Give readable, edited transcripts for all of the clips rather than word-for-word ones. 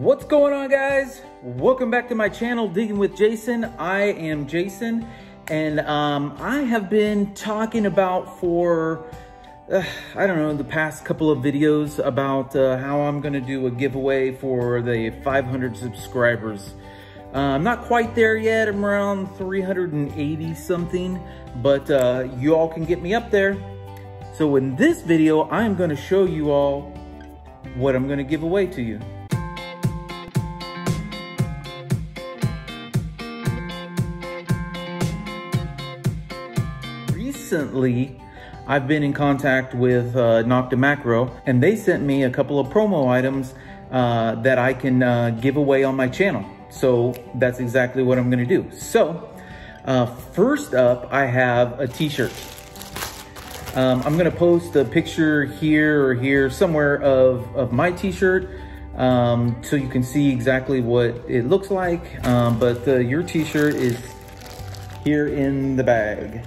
What's going on, guys? Welcome back to my channel, Diggin with Jason. I am Jason, and I have been talking about for I don't know, the past couple of videos about how I'm gonna do a giveaway for the 500 subscribers. I'm not quite there yet. I'm around 380 something, but you all can get me up there. So in this video, I'm gonna show you all what I'm gonna give away to you. Recently, I've been in contact with Nokta Makro, and they sent me a couple of promo items that I can give away on my channel. So that's exactly what I'm gonna do. So first up, I have a t-shirt. I'm gonna post a picture here or here somewhere of my t-shirt so you can see exactly what it looks like. Your t-shirt is here in the bag.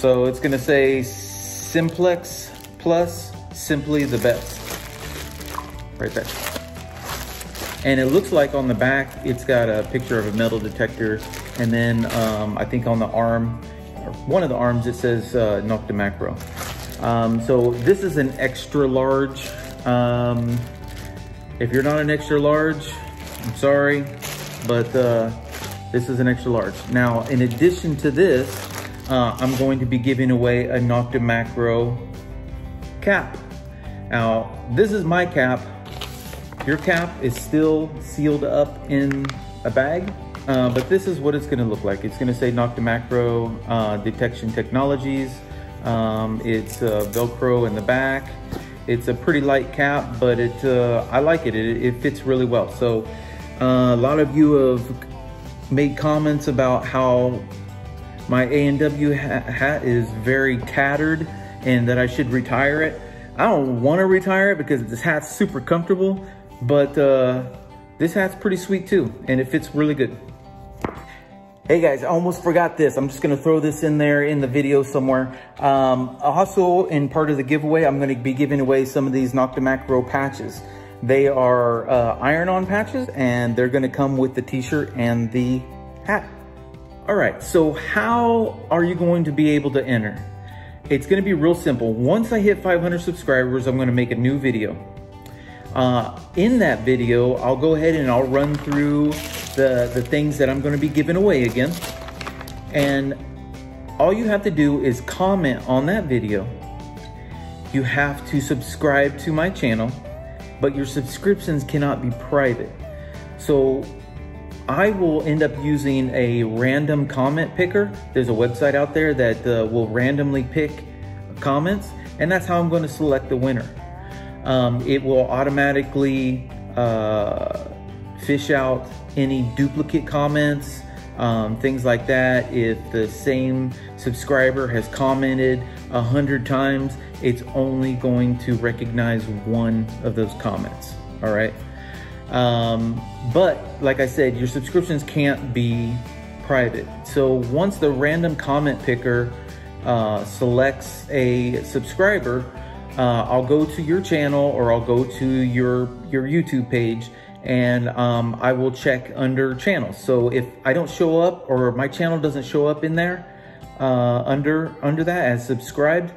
So it's gonna say SIMPLEX PLUS, simply the best, right there. And it looks like on the back, it's got a picture of a metal detector. And then I think on the arm, or one of the arms, it says Nokta Makro. So this is an extra large. If you're not an extra large, I'm sorry, but this is an extra large. Now, in addition to this, I'm going to be giving away a Nokta Makro cap. Now, this is my cap. Your cap is still sealed up in a bag, but this is what it's gonna look like. It's gonna say Nokta Makro Detection Technologies. It's Velcro in the back. It's a pretty light cap, but it I like it. It fits really well. So a lot of you have made comments about how my A&W hat is very tattered and that I should retire it. I don't want to retire it because this hat's super comfortable, but this hat's pretty sweet too, and it fits really good. Hey guys, I almost forgot this. I'm just gonna throw this in there in the video somewhere. Also, in part of the giveaway, I'm gonna be giving away some of these Nokta Makro patches. They are iron-on patches, and they're gonna come with the t-shirt and the hat. All right, so how are you going to be able to enter? It's gonna be real simple. Once I hit 500 subscribers, I'm gonna make a new video. In that video, I'll go ahead and I'll run through the things that I'm gonna be giving away again. And all you have to do is comment on that video. You have to subscribe to my channel, but your subscriptions cannot be private. So I will end up using a random comment picker. There's a website out there that will randomly pick comments, and that's how I'm going to select the winner. It will automatically fish out any duplicate comments, things like that. If the same subscriber has commented 100 times, it's only going to recognize one of those comments, all right? But like I said, your subscriptions can't be private. So once the random comment picker selects a subscriber, I'll go to your channel, or I'll go to your YouTube page, and I will check under channels. So if I don't show up, or my channel doesn't show up in there under that as subscribed,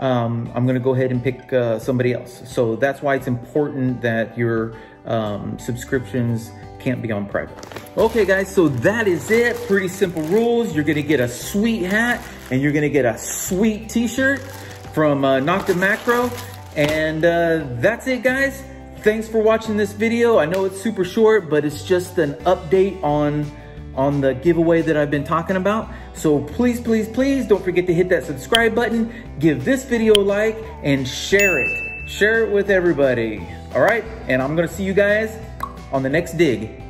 I'm gonna go ahead and pick somebody else. So that's why it's important that your subscriptions can't be on private. Okay guys, so that is it. Pretty simple rules. You're gonna get a sweet hat, and you're gonna get a sweet t-shirt from Nokta Makro. And that's it, guys. Thanks for watching this video. I know it's super short, but it's just an update on the giveaway that I've been talking about. So please, please, please don't forget to hit that subscribe button, give this video a like, and share it with everybody. All right, and I'm gonna see you guys on the next dig.